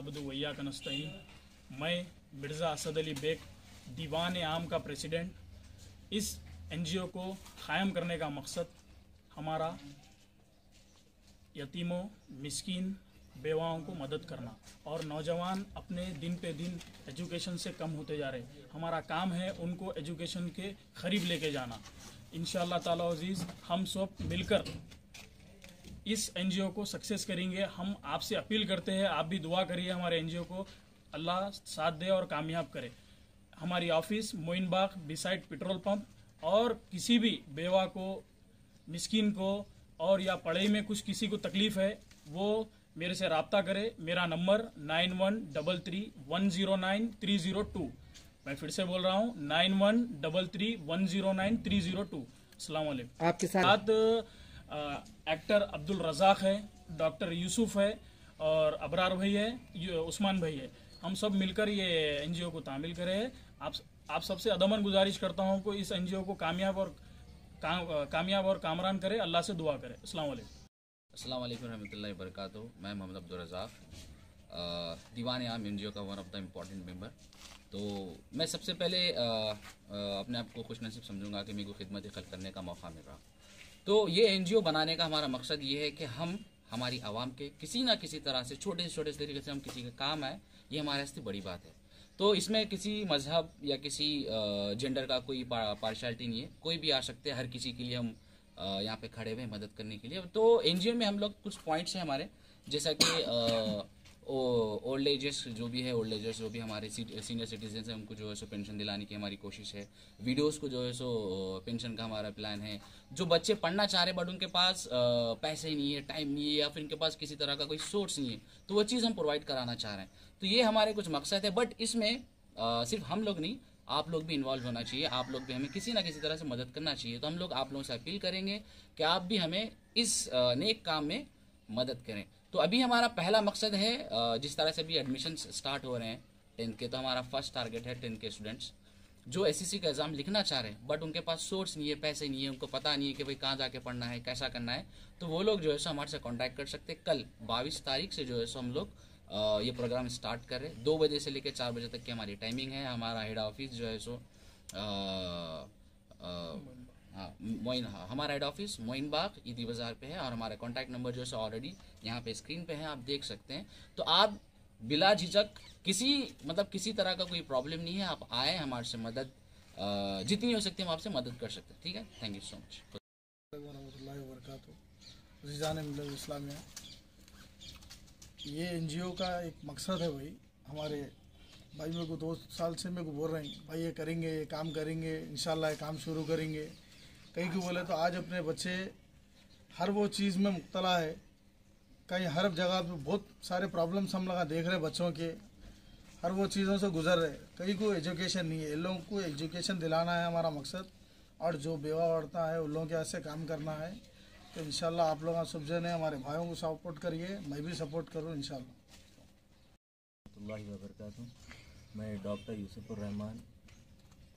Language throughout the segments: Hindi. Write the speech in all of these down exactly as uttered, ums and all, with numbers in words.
नअबुदु व इय्याक नस्तईन। मैं मिर्ज़ा असद अली बेग दीवान-ए-आम का प्रेसिडेंट। इस एनजीओ को कायम करने का मकसद हमारा यतीमों, मिस्किन, बेवाओं को मदद करना और नौजवान अपने दिन पे दिन एजुकेशन से कम होते जा रहे, हमारा काम है उनको एजुकेशन के करीब लेके जाना। इंशाअल्लाह ताला अज़ीज़ हम सब मिलकर इस एनजीओ को सक्सेस करेंगे। हम आपसे अपील करते हैं, आप भी दुआ करिए हमारे एनजीओ को अल्लाह साथ दे और कामयाब करे। हमारी office Moin Bagh beside petrol pump, और किसी भी बेवा को, मिस्किन को और या पढ़ाई में कुछ किसी को तकलीफ है वो मेरे से रब्ता करे। मेरा number nine one double three one zero nine three zero two. मैं फिर से बोल रहा हूँ nine one double three one zero nine three zero two. अस्सलाम वालेकुम। आपके साथ एक्टर अब्दुल रज़ाक है, डॉक्टर यूसुफ है और अबरार भाई है, उस्मान भाई है। हम सब मिलकर ये एनजीओ को तामील करें। आप आप सबसे अदमन गुजारिश करता हूँ कि इस एनजीओ को कामयाब और काम, कामयाब और कामरान करें, अल्लाह से दुआ करें। अस्सलाम वालेकुम। अस्सलाम वालेकुम रहमतुल्लाहि व बरकातहू। मैं मोहम्मद अब्दुल रज़ाक, दीवान-ए-आम एनजीओ का one of the important member. तो मैं सबसे पहले आ, आ, अपने आप को खुशनसीब समझूंगा कि मेरे को खिदमत खल्क़ करने का मौका मिल रहा। तो ये एनजीओ बनाने का हमारा मकसद ये है कि हम हमारी आवाम के किसी ना किसी तरह से, छोटे से छोटे तरीके से हम किसी का काम आए, ये हमारे वास्ते बड़ी बात है। तो इसमें किसी मजहब या किसी जेंडर का कोई पार्शलिटी नहीं है, कोई भी आ सकते हैं, हर किसी के लिए हम यहाँ पे खड़े हुए मदद करने के लिए। तो एनजीओ में हम लोग कुछ पॉइंट्स हैं हमारे, जैसा कि ओल्ड एजेस जो भी है, ओल्ड एजेस जो भी हमारे सीनियर सिटीजन हैं, उनको जो है सो पेंशन दिलाने की हमारी कोशिश है। वीडियोस को जो है सो पेंशन का हमारा प्लान है। जो बच्चे पढ़ना चाह रहे बट उनके पास पैसे ही नहीं है, टाइम नहीं है, या फिर उनके पास किसी तरह का कोई सोर्स नहीं है, तो वो चीज़ हम प्रोवाइड कराना चाह रहे हैं। तो ये हमारे कुछ मकसद है। बट इसमें सिर्फ हम लोग नहीं, आप लोग भी इन्वॉल्व होना चाहिए, आप लोग भी हमें किसी ना किसी तरह से मदद करना चाहिए। तो हम लोग आप लोगों से अपील करेंगे कि आप भी हमें इस नेक काम में मदद करें। तो अभी हमारा पहला मकसद है, जिस तरह से अभी एडमिशन स्टार्ट हो रहे हैं टेंथ के, तो हमारा फर्स्ट टारगेट है टेंथ के स्टूडेंट्स जो एसएससी का एग्ज़ाम लिखना चाह रहे हैं बट उनके पास सोर्स नहीं है, पैसे नहीं है, उनको पता नहीं है कि भाई कहाँ जाके पढ़ना है, कैसा करना है। तो वो लोग जो है सो हमारे से कॉन्टैक्ट कर सकते हैं। कल बाईस तारीख से जो है सो हम लोग ये प्रोग्राम स्टार्ट कर रहे हैं। दो बजे से लेकर चार बजे तक की हमारी टाइमिंग है। हमारा हेड ऑफिस जो है सो हाँ मोइन हाँ हमारा हेड ऑफिस मोइन बाग ईदी बाज़ार पे है, और हमारा कॉन्टैक्ट नंबर जो है ऑलरेडी यहाँ पे स्क्रीन पे है, आप देख सकते हैं। तो आप बिला झिझक, किसी मतलब किसी तरह का कोई प्रॉब्लम नहीं है, आप आए, हमारे से मदद जितनी हो सकती है हम आपसे मदद कर सकते हैं। ठीक है, थैंक यू सो मच। वरहमत ये एन जी ओ का एक मकसद है भाई। हमारे भाई मेरे को दो साल से मेरे को बोल रहे हैं भाई ये करेंगे, ये काम करेंगे, इंशाल्लाह ये काम शुरू करेंगे। कहीं क्यों बोले तो आज अपने बच्चे हर वो चीज़ में मुब्तला है, कहीं हर जगह पे बहुत सारे प्रॉब्लम्स हम लगा देख रहे बच्चों के, हर वो चीज़ों से गुजर रहे। कहीं को एजुकेशन नहीं है, इन लोगों को एजुकेशन दिलाना है हमारा मकसद, और जो बेवा औरतें हैं उन लोगों के हाथ से काम करना है। तो इंशाल्लाह आप लोग सब जने हमारे भाइयों को सपोर्ट करिए, मैं भी सपोर्ट करूँ इंशाल्लाह। वबरकातहू। मैं डॉक्टर यूसुफ उर रहमान।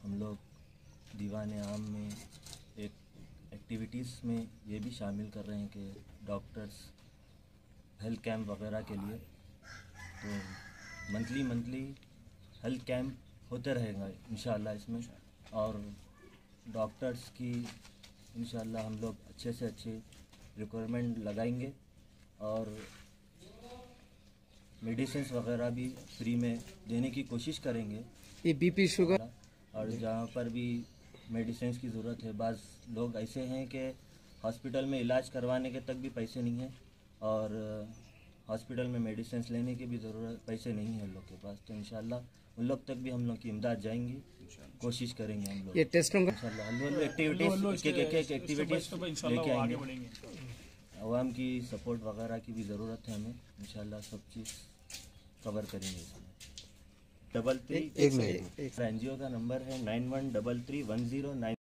हम लोग दीवान-ए-आम में एक एक्टिविटीज़ में ये भी शामिल कर रहे हैं कि डॉक्टर्स हेल्थ कैंप वगैरह के लिए, तो मंथली मंथली हेल्थ कैंप होते रहेगा इंशाल्लाह इसमें, और डॉक्टर्स की इंशाल्लाह हम लोग अच्छे से अच्छे रिक्वायरमेंट लगाएंगे, और मेडिसिन्स वगैरह भी फ्री में देने की कोशिश करेंगे। ये बीपी शुगर और जहाँ पर भी मेडिसिन्स की ज़रूरत है, बाज़ लोग ऐसे हैं कि हॉस्पिटल में इलाज करवाने के तक भी पैसे नहीं हैं, और हॉस्पिटल में मेडिसिन्स लेने के भी ज़रूरत पैसे नहीं है लोग के पास। तो इंशाल्लाह उन लोग तक भी हम लोग की इमदाद जाएंगी, कोशिश करेंगे हम लोग। ये टेस्ट इंशाल्लाह हम लोग एक्टिविटीज़ एक्टिविटीज़ लेके आएंगे। आवाम की सपोर्ट वगैरह की भी ज़रूरत है हमें, इंशाल्लाह सब चीज़ कवर करेंगे इसमें। Double three N G O का नंबर है nine one double three one zero nine.